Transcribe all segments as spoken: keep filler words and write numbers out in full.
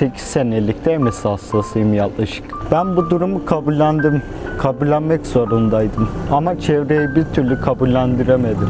sekiz senelik de M S hastasıyım yaklaşık. Ben bu durumu kabullendim. Kabullenmek zorundaydım. Ama çevreyi bir türlü kabullendiremedim.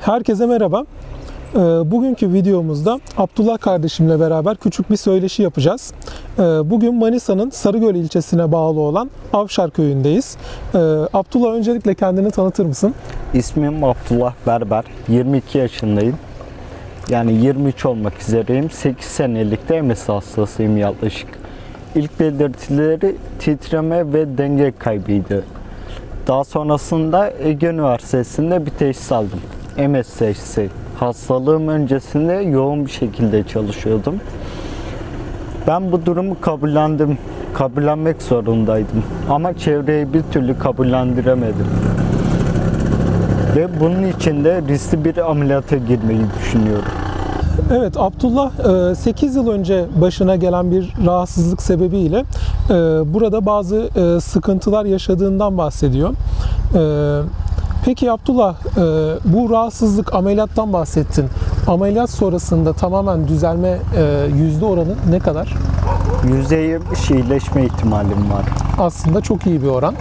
Herkese merhaba. Bugünkü videomuzda Abdullah kardeşimle beraber küçük bir söyleşi yapacağız. Bugün Manisa'nın Sarıgöl ilçesine bağlı olan Avşar köyündeyiz. Abdullah, öncelikle kendini tanıtır mısın? İsmim Abdullah Berber. yirmi iki yaşındayım. Yani yirmi üç olmak üzereyim. sekiz senelik de M S hastasıyım yaklaşık. İlk belirtileri titreme ve denge kaybıydı. Daha sonrasında Ege Üniversitesi'nde bir teşhis aldım. M S teşhisi. Hastalığım öncesinde yoğun bir şekilde çalışıyordum. Ben bu durumu kabullendim. Kabullenmek zorundaydım. Ama çevreyi bir türlü kabullendiremedim. Ve bunun için de riskli bir ameliyata girmeyi düşünüyorum. Evet, Abdullah sekiz yıl önce başına gelen bir rahatsızlık sebebiyle burada bazı sıkıntılar yaşadığından bahsediyor. Peki Abdullah, bu rahatsızlık, ameliyattan bahsettin. Ameliyat sonrasında tamamen düzelme yüzde oranı ne kadar? yüzde yirmi iyileşme ihtimalim var. Aslında çok iyi bir oran.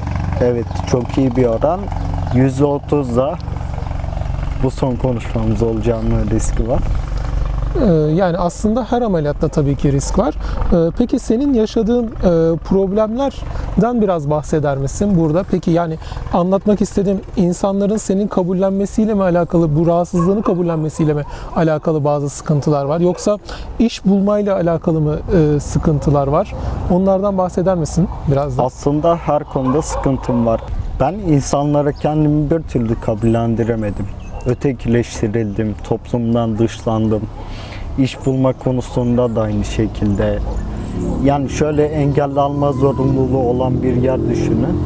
Evet, çok iyi bir oran. yüzde otuzda bu son konuşmamız olacağının riski var. Yani aslında her ameliyatta tabii ki risk var. Peki senin yaşadığın problemlerden biraz bahseder misin burada? Peki yani anlatmak istediğim, insanların senin kabullenmesiyle mi alakalı, bu rahatsızlığını kabullenmesiyle mi alakalı bazı sıkıntılar var? Yoksa iş bulmayla alakalı mı sıkıntılar var? Onlardan bahseder misin biraz da? Aslında her konuda sıkıntım var. Ben insanlara kendimi bir türlü kabullendiremedim. Ötekileştirildim, toplumdan dışlandım. İş bulma konusunda da aynı şekilde. Yani şöyle, engelli alma zorunluluğu olan bir yer düşünün.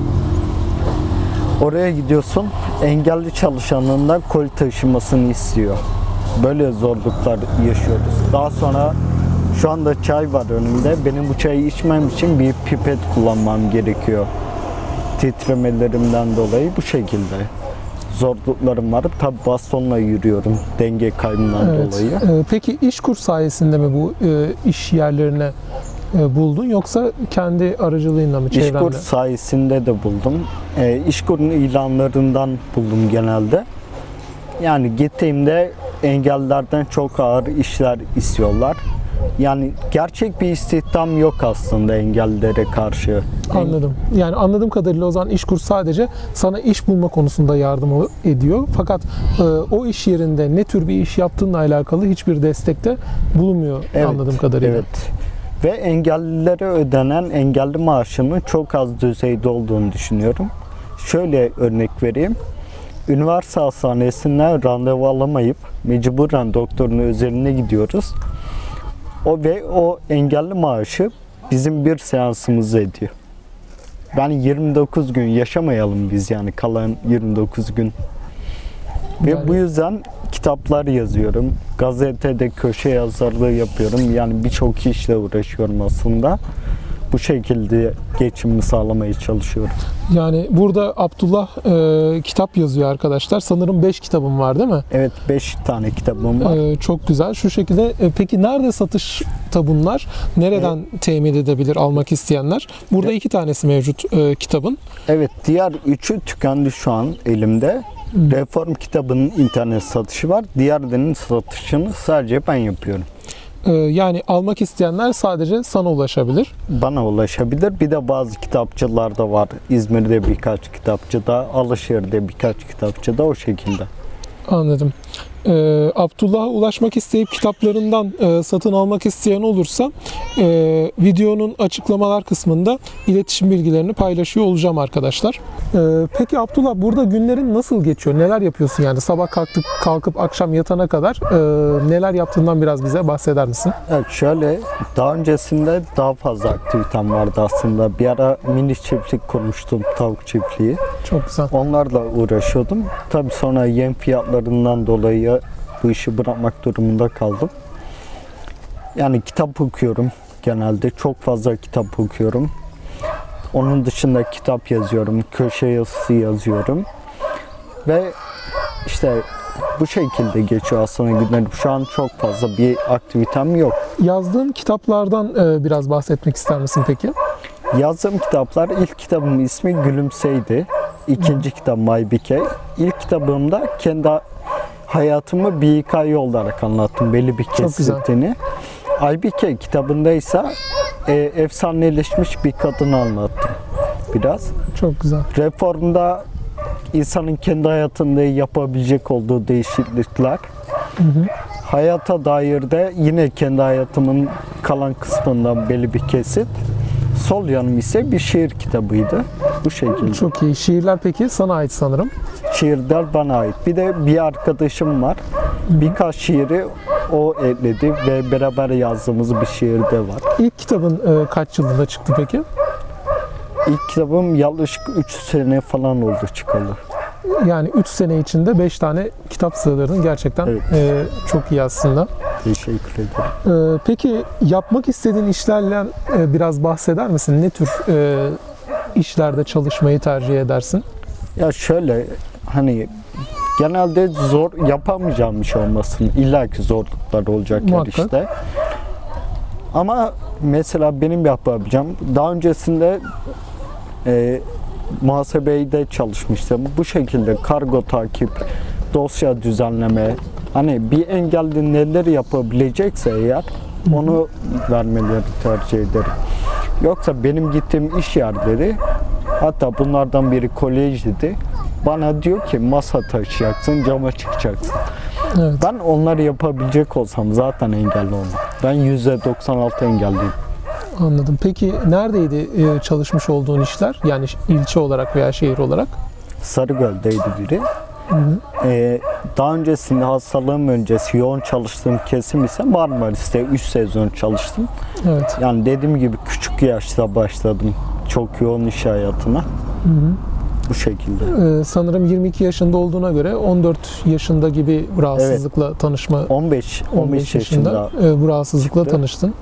Oraya gidiyorsun, engelli çalışanından kol taşımasını istiyor. Böyle zorluklar yaşıyoruz. Daha sonra şu anda çay var önümde. Benim bu çayı içmem için bir pipet kullanmam gerekiyor. Titremelerimden dolayı bu şekilde zorluklarım var. Tabi bastonla yürüyorum denge kaybından evet. dolayı. Ee, peki İşkur sayesinde mi bu e, iş yerlerine e, buldun, yoksa kendi aracılığıyla mı, çevrenle? İşkur sayesinde de buldum. E, İşkur'un ilanlarından buldum genelde. Yani gittiğimde engellerden çok ağır işler istiyorlar. Yani gerçek bir istihdam yok aslında engellilere karşı. Anladım. Yani anladığım kadarıyla o zaman İşkur sadece sana iş bulma konusunda yardım ediyor. Fakat e, o iş yerinde ne tür bir iş yaptığınla alakalı hiçbir destekte bulunmuyor, evet, anladığım kadarıyla. Evet. Ve engellilere ödenen engelli maaşının çok az düzeyde olduğunu düşünüyorum. Şöyle örnek vereyim. Üniversite hastanesinden randevu alamayıp mecburen doktorun özeline gidiyoruz. O ve o engelli maaşı bizim bir seansımızı ediyor. Yani yirmi dokuz gün yaşamayalım biz, yani kalan yirmi dokuz gün. Ve yani bu yüzden kitaplar yazıyorum, gazetede köşe yazarlığı yapıyorum. Yani birçok işle uğraşıyorum aslında. Bu şekilde geçimimi sağlamaya çalışıyorum. Yani burada Abdullah e, kitap yazıyor arkadaşlar. Sanırım beş kitabım var değil mi? Evet, beş tane kitabım var. E, çok güzel. Şu şekilde e, peki nerede satışta bunlar? Nereden evet. temin edebilir almak isteyenler? Burada evet. iki tanesi mevcut e, kitabın. Evet, diğer üçü tükendi şu an elimde. Hmm. Reform kitabının internet satışı var. Diğerlerinin satışını sadece ben yapıyorum. Yani almak isteyenler sadece sana ulaşabilir. Bana ulaşabilir. Bir de bazı kitapçılarda var. İzmir'de birkaç kitapçıda, Alışehir'de birkaç kitapçıda, o şekilde. Anladım. E, Abdullah'a ulaşmak isteyip kitaplarından e, satın almak isteyen olursa e, videonun açıklamalar kısmında iletişim bilgilerini paylaşıyor olacağım arkadaşlar. E, peki Abdullah, burada günlerin nasıl geçiyor? Neler yapıyorsun yani? Sabah kalkıp, kalkıp akşam yatana kadar e, neler yaptığından biraz bize bahseder misin? Evet, şöyle, daha öncesinde daha fazla aktivitem vardı aslında. Bir ara mini çiftlik kurmuştum, tavuk çiftliği. Çok güzel. Onlarla uğraşıyordum. Tabii sonra yem fiyatlarından dolayı bu işi bırakmak durumunda kaldım. Yani kitap okuyorum genelde. Çok fazla kitap okuyorum. Onun dışında kitap yazıyorum. Köşe yazısı yazıyorum. Ve işte bu şekilde geçiyor aslında günlerim. Şu an çok fazla bir aktivitem yok. Yazdığın kitaplardan biraz bahsetmek ister misin peki? Yazdığım kitaplar, ilk kitabımın ismi Gülümseydi. İkinci kitap Maybike. İlk kitabımda kendi hayatımı bir hikaye olarak anlattım, belli bir kesitini. Aybike kitabındaysa e, efsaneleşmiş bir kadını anlattım biraz. Çok güzel. Reform'da insanın kendi hayatında yapabilecek olduğu değişiklikler. Hı hı. Hayata dair de yine kendi hayatımın kalan kısmından belli bir kesit. Sol yanım ise bir şiir kitabıydı. Bu şekilde. Çok iyi. Şiirler peki sana ait sanırım. Şiirler bana ait. Bir de bir arkadaşım var. Birkaç şiiri o ekledi ve beraber yazdığımız bir şiir de var. İlk kitabın e, kaç yılında çıktı peki? İlk kitabım yaklaşık üç sene falan oldu çıkalı. Yani üç sene içinde beş tane kitap sıraladın. Gerçekten evet. e, çok iyi aslında. Teşekkür ederim. E, peki yapmak istediğin işlerle e, biraz bahseder misin? Ne tür e, işlerde çalışmayı tercih edersin? Ya şöyle, hani genelde zor yapamayacağım bir şey olmasın. İlla ki zorluklar olacak her işte. Ama mesela benim yapabileceğim, daha öncesinde e, muhasebede çalışmıştım. Bu şekilde kargo takip, dosya düzenleme, hani bir engelli neler yapabilecekse eğer onu vermeleri tercih ederim. Yoksa benim gittiğim iş yerleri, hatta bunlardan biri kolejdi, bana diyor ki masa taşıyacaksın, cama çıkacaksın. Evet. Ben onları yapabilecek olsam zaten engelli olmam. Ben yüzde doksan altı engelliyim. Anladım. Peki neredeydi çalışmış olduğun işler? Yani ilçe olarak veya şehir olarak? Sarıgöl'deydi biri. Hı hı. Ee, daha öncesinde, hastalığım öncesi yoğun çalıştığım kesim ise Marmaris'te üç sezon çalıştım. Evet. Yani dediğim gibi küçük yaşta başladım çok yoğun iş hayatına. Hı hı. Bu şekilde. Ee, sanırım yirmi iki yaşında olduğuna göre on dört yaşında gibi bu rahatsızlıkla evet. tanışma. on beş, on beş, on beş yaşında, yaşında bu rahatsızlıkla çıktı. tanıştın.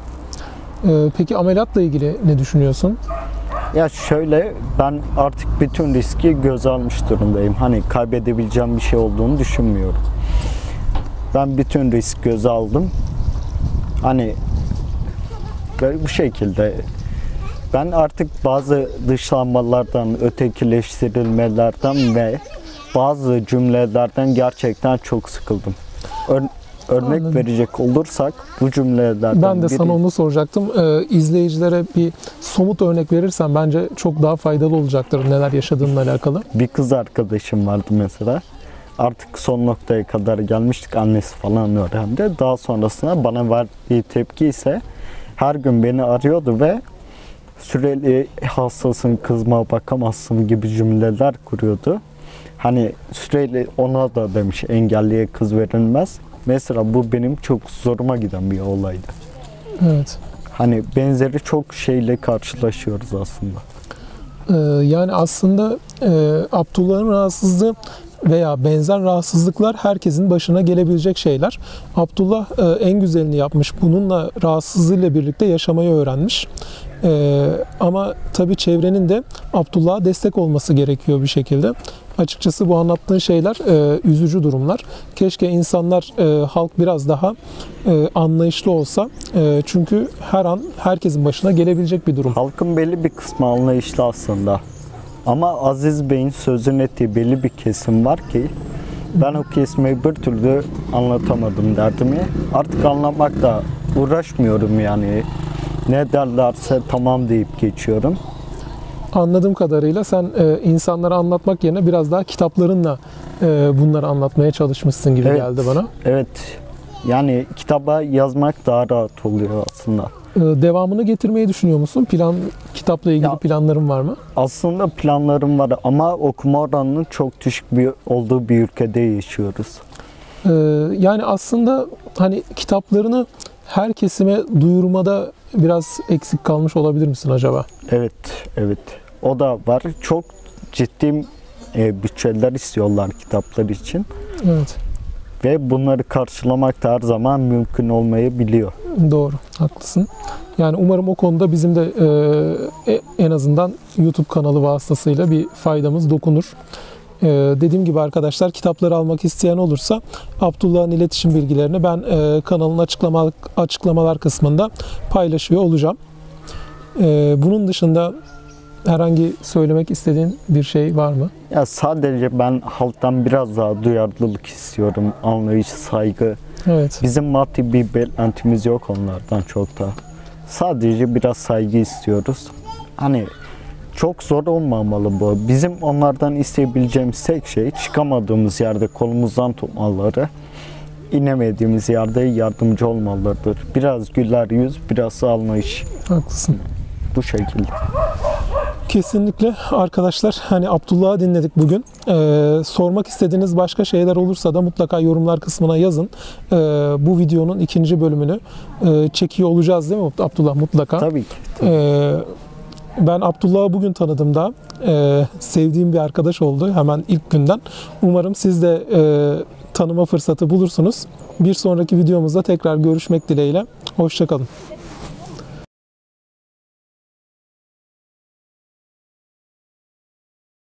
Ee, peki ameliyatla ilgili ne düşünüyorsun? Ya şöyle, ben artık bütün riski göze almış durumdayım. Hani kaybedebileceğim bir şey olduğunu düşünmüyorum. Ben bütün risk göze aldım. Hani böyle bu şekilde. Ben artık bazı dışlanmalardan, ötekileştirilmelerden ve bazı cümlelerden gerçekten çok sıkıldım. Ör Örnek Anladım. verecek olursak bu cümlelerden Ben de biri... sana onu soracaktım. Ee, izleyicilere bir somut örnek verirsen bence çok daha faydalı olacaktır neler yaşadığınla alakalı. Bir kız arkadaşım vardı mesela. Artık son noktaya kadar gelmiştik, annesi falan öğrendi. Daha sonrasında bana verdiği tepki ise her gün beni arıyordu ve sürekli hastasın, kızma, bakamazsın gibi cümleler kuruyordu. Hani sürekli ona da demiş engelliye kız verilmez. Mesela bu benim çok zoruma giden bir olaydı. Evet. Hani benzeri çok şeyle karşılaşıyoruz aslında. Ee, yani aslında e, Abdullah'ın rahatsızlığı veya benzer rahatsızlıklar herkesin başına gelebilecek şeyler. Abdullah e, en güzelini yapmış. Bununla, rahatsızlığıyla birlikte yaşamayı öğrenmiş. E, ama tabii çevrenin de Abdullah'a destek olması gerekiyor bir şekilde. Açıkçası bu anlattığın şeyler e, üzücü durumlar. Keşke insanlar, e, halk biraz daha e, anlayışlı olsa. E, çünkü her an herkesin başına gelebilecek bir durum. Halkın belli bir kısmı anlayışlı aslında. Ama Aziz Bey'in sözünü ettiği belli bir kesim var ki ben o kesimi bir türlü anlatamadım derdimi. Artık anlamakla uğraşmıyorum yani. Ne derlerse tamam deyip geçiyorum. anladığım kadarıyla sen e, insanlara anlatmak yerine biraz daha kitaplarınla e, bunları anlatmaya çalışmışsın gibi evet, geldi bana. Evet. Yani kitaba yazmak daha rahat oluyor aslında. E, devamını getirmeyi düşünüyor musun? Plan kitapla ilgili ya, planların var mı? Aslında planlarım var ama okuma oranının çok düşük bir olduğu bir ülkede yaşıyoruz. E, yani aslında hani kitaplarını her kesime duyurmada biraz eksik kalmış olabilir misin acaba? Evet, evet. O da var. Çok ciddi e, bütçeler istiyorlar kitaplar için. Evet. Ve bunları karşılamak da her zaman mümkün olmayabiliyor. Doğru, haklısın. Yani umarım o konuda bizim de e, en azından YouTube kanalı vasıtasıyla bir faydamız dokunur. Ee, dediğim gibi arkadaşlar, kitapları almak isteyen olursa Abdullah'ın iletişim bilgilerini ben e, kanalın açıklama, açıklamalar kısmında paylaşıyor olacağım. Ee, bunun dışında herhangi söylemek istediğin bir şey var mı? Ya sadece ben halktan biraz daha duyarlılık istiyorum, anlayış, saygı. Evet. Bizim maddi bir beklentimiz yok onlardan çok da. Sadece biraz saygı istiyoruz. Hani çok zor olmamalı bu. Bizim onlardan isteyebileceğimiz tek şey çıkamadığımız yerde kolumuzdan tutmaları, inemediğimiz yerde yardımcı olmalarıdır. Biraz güler yüz, biraz anlayış. Haklısın. Bu şekilde. Kesinlikle arkadaşlar, hani Abdullah'ı dinledik bugün. Ee, sormak istediğiniz başka şeyler olursa da mutlaka yorumlar kısmına yazın. Ee, bu videonun ikinci bölümünü e, çekiyor olacağız değil mi Abdullah? Mutlaka. Tabii ki. Tabii. Ee, Ben Abdullah'ı bugün tanıdığımda e, sevdiğim bir arkadaş oldu hemen ilk günden. Umarım siz de e, tanıma fırsatı bulursunuz. Bir sonraki videomuzda tekrar görüşmek dileğiyle. Hoşça kalın.